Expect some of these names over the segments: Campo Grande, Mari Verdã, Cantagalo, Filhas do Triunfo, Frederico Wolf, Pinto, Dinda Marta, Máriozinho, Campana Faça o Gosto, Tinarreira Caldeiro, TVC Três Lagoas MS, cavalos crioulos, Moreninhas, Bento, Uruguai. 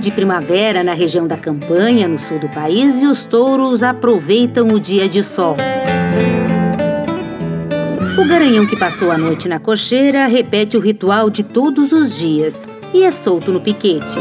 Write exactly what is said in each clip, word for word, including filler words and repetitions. de primavera na região da Campanha, no sul do país, e os touros aproveitam o dia de sol. O garanhão que passou a noite na cocheira repete o ritual de todos os dias e é solto no piquete.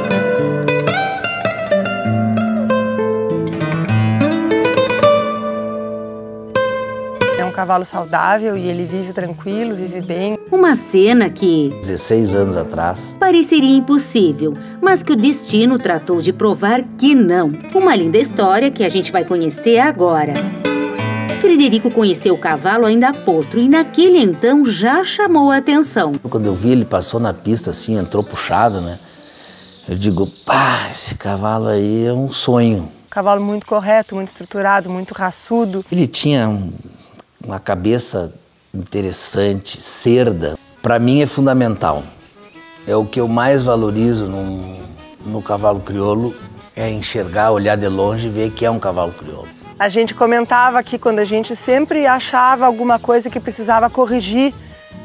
É um cavalo saudável e ele vive tranquilo, vive bem. Uma cena que, dezesseis anos atrás, pareceria impossível, mas que o destino tratou de provar que não. Uma linda história que a gente vai conhecer agora. Frederico conheceu o cavalo ainda potro e naquele então já chamou a atenção. Quando eu vi ele passou na pista assim, entrou puxado, né? Eu digo, pá, esse cavalo aí é um sonho. Um cavalo muito correto, muito estruturado, muito raçudo. Ele tinha um, uma cabeça interessante, cerda. Para mim é fundamental. É o que eu mais valorizo no, no cavalo crioulo, é enxergar, olhar de longe e ver que é um cavalo crioulo. A gente comentava aqui quando a gente sempre achava alguma coisa que precisava corrigir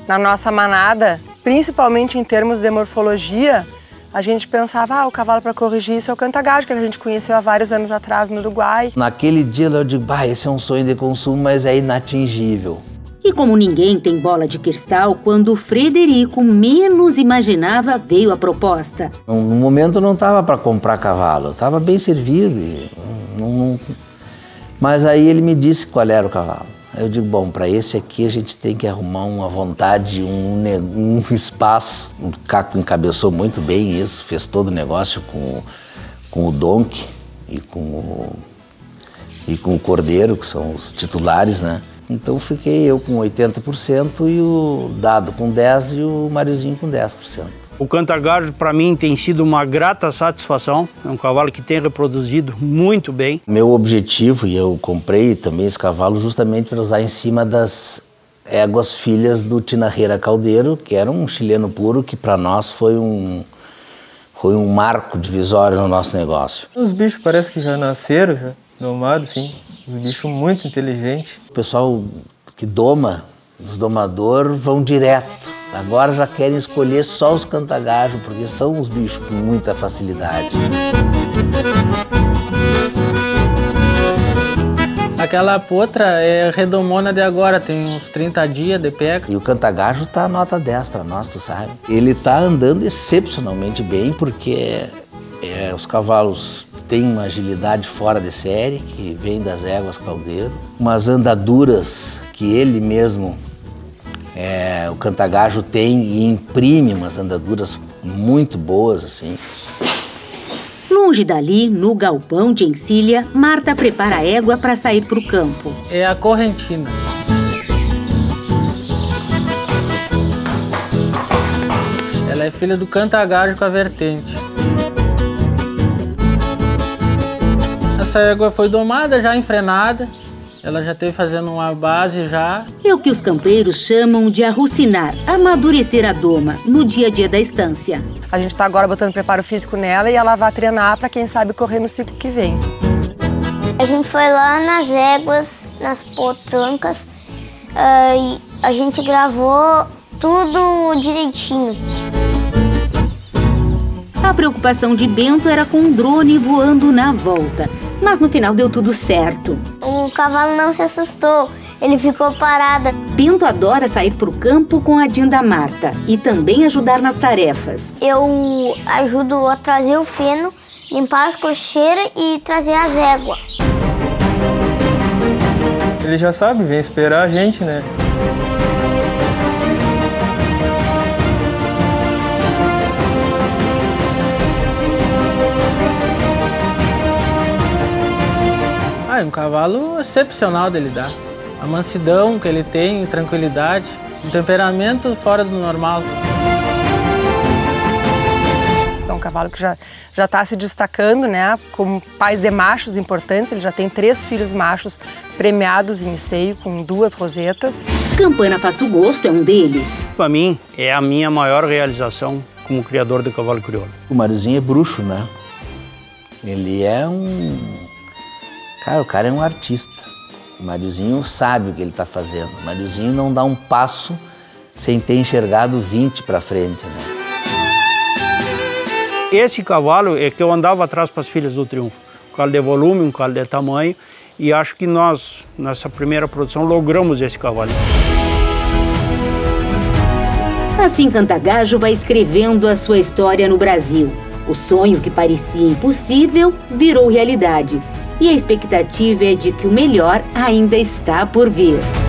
na nossa manada, principalmente em termos de morfologia, a gente pensava, ah, o cavalo para corrigir isso é o Cantagalo, que a gente conheceu há vários anos atrás no Uruguai. Naquele dia eu digo, bah, esse é um sonho de consumo, mas é inatingível. E como ninguém tem bola de cristal, quando o Frederico menos imaginava veio a proposta. No momento não estava para comprar cavalo, estava bem servido e não... não... Mas aí ele me disse qual era o cavalo. Eu digo, bom, para esse aqui a gente tem que arrumar uma vontade, um, um espaço. O Caco encabeçou muito bem isso, fez todo o negócio com, com o Donk e com o, e com o Cordeiro, que são os titulares, né? Então fiquei eu com oitenta por cento e o Dado com dez por cento e o Máriozinho com dez por cento. O Cantagalo, para mim, tem sido uma grata satisfação. É um cavalo que tem reproduzido muito bem. Meu objetivo, e eu comprei também esse cavalo justamente para usar em cima das éguas filhas do Tinarreira Caldeiro, que era um chileno puro, que para nós foi um, foi um marco divisório no nosso negócio. Os bichos parece que já nasceram, já domados, sim. Um bicho muito inteligente. O pessoal que doma, os domadores, vão direto. Agora já querem escolher só os Cantagalo, porque são uns bichos com muita facilidade. Aquela potra é redomona de agora, tem uns trinta dias de peca. E o Cantagalo tá nota dez para nós, tu sabe. Ele tá andando excepcionalmente bem, porque é, os cavalos têm uma agilidade fora de série, que vem das éguas Caldeiro. Umas andaduras que ele mesmo... É, o Cantagalo tem e imprime umas andaduras muito boas, assim. Longe dali, no galpão de Encilha, Marta prepara a égua para sair para o campo. É a correntina. Ela é filha do Cantagalo com a vertente. Essa égua foi domada, já enfrenada. Ela já teve fazendo uma base já. É o que os campeiros chamam de arrucinar, amadurecer a doma no dia a dia da estância. A gente está agora botando preparo físico nela e ela vai treinar para quem sabe correr no ciclo que vem. A gente foi lá nas éguas, nas potrancas, e a gente gravou tudo direitinho. A preocupação de Bento era com um drone voando na volta, mas no final deu tudo certo. O cavalo não se assustou, ele ficou parado. Pinto adora sair para o campo com a Dinda Marta e também ajudar nas tarefas. Eu ajudo a trazer o feno, limpar as cocheiras e trazer as éguas. Ele já sabe, vem esperar a gente, né? Ah, é um cavalo excepcional de lidar. A mansidão que ele tem, tranquilidade, um temperamento fora do normal. É um cavalo que já já está se destacando, né? Como pais de machos importantes, ele já tem três filhos machos premiados em esteio com duas rosetas. Campana Faça o Gosto é um deles. Para mim é a minha maior realização como criador do cavalo crioulo. O Máriozinho é bruxo, né? Ele é um Cara, o cara é um artista. O Máriozinho sabe o que ele está fazendo. O Máriozinho não dá um passo sem ter enxergado vinte para frente, né? Esse cavalo é que eu andava atrás para as Filhas do Triunfo. Um cavalo de volume, um cavalo de tamanho. E acho que nós, nessa primeira produção, logramos esse cavalo. Assim, Cantagalo vai escrevendo a sua história no Brasil. O sonho que parecia impossível virou realidade. E a expectativa é de que o melhor ainda está por vir.